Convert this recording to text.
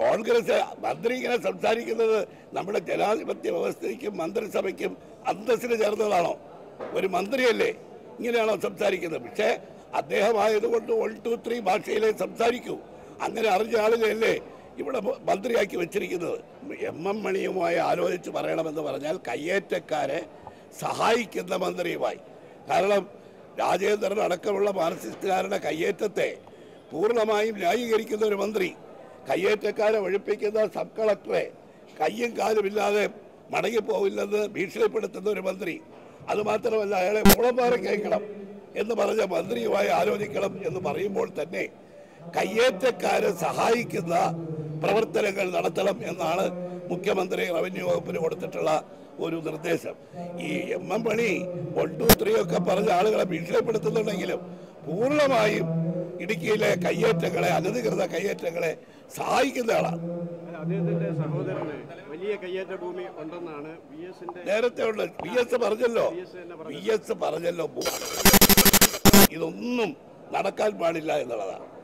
കോൺഗ്രസ് മന്ത്രി ഇങ്ങനെ സംസാരിക്കുന്നത് നമ്മുടെ ജനാധിപത്യ വ്യവസ്ഥയ്ക്കും മന്ത്രിസഭയ്ക്കും അന്തസ്സിന് ചേർന്നതാണോ? ഒരു മന്ത്രിയല്ലേ ഇങ്ങനെയാണോ സംസാരിക്കുന്നത്? പക്ഷേ അദ്ദേഹമായതുകൊണ്ട് 1, 2, 3 ഭാഷയിലേ സംസാരിക്കൂ. അങ്ങനെ അറിഞ്ഞ ആളുകളല്ലേ ഇവിടെ മന്ത്രിയാക്കി വെച്ചിരിക്കുന്നത്. MM മണിയുമായി ആലോചിച്ച് പറയണമെന്ന് പറഞ്ഞാൽ കയ്യേറ്റക്കാരെ സഹായിക്കുന്ന മന്ത്രിയുമായി. കാരണം രാജേന്ദ്രൻ അടക്കമുള്ള മാർക്സിസ്റ്റുകാരുടെ കയ്യേറ്റത്തെ പൂർണ്ണമായും ന്യായീകരിക്കുന്ന ഒരു മന്ത്രി, കയ്യേറ്റക്കാരെ ഒഴിപ്പിക്കുന്ന സബ് കളക്ടറെ കയ്യും കാലുമില്ലാതെ മടങ്ങിപ്പോവില്ലെന്ന് ഭീഷണിപ്പെടുത്തുന്ന ഒരു മന്ത്രി, അതുമാത്രമല്ല അയാളെ മുളമാറി കേൾക്കണം എന്ന് പറഞ്ഞ മന്ത്രിയുമായി ആലോചിക്കണം എന്ന് പറയുമ്പോൾ തന്നെ കയ്യേറ്റക്കാരെ സഹായിക്കുന്ന പ്രവർത്തനങ്ങൾ നടത്തണം എന്നാണ് മുഖ്യമന്ത്രി റവന്യൂ വകുപ്പിന് കൊടുത്തിട്ടുള്ള ഒരു നിർദ്ദേശം. ഈ MM മണി 1, 2, 3 ഒക്കെ പറഞ്ഞ ആളുകളെ ഭീഷണിപ്പെടുത്തുന്നുണ്ടെങ്കിലും പൂർണ്ണമായും ഇടുക്കിയിലെ കയ്യേറ്റങ്ങളെ, അനധികൃത കയ്യേറ്റങ്ങളെ സഹായിക്കുന്ന ആളാണ്. നേരത്തെ ഉണ്ട് വി എസ് പറഞ്ഞല്ലോ ഇതൊന്നും നടക്കാൻ പാടില്ല എന്നുള്ളതാണ്.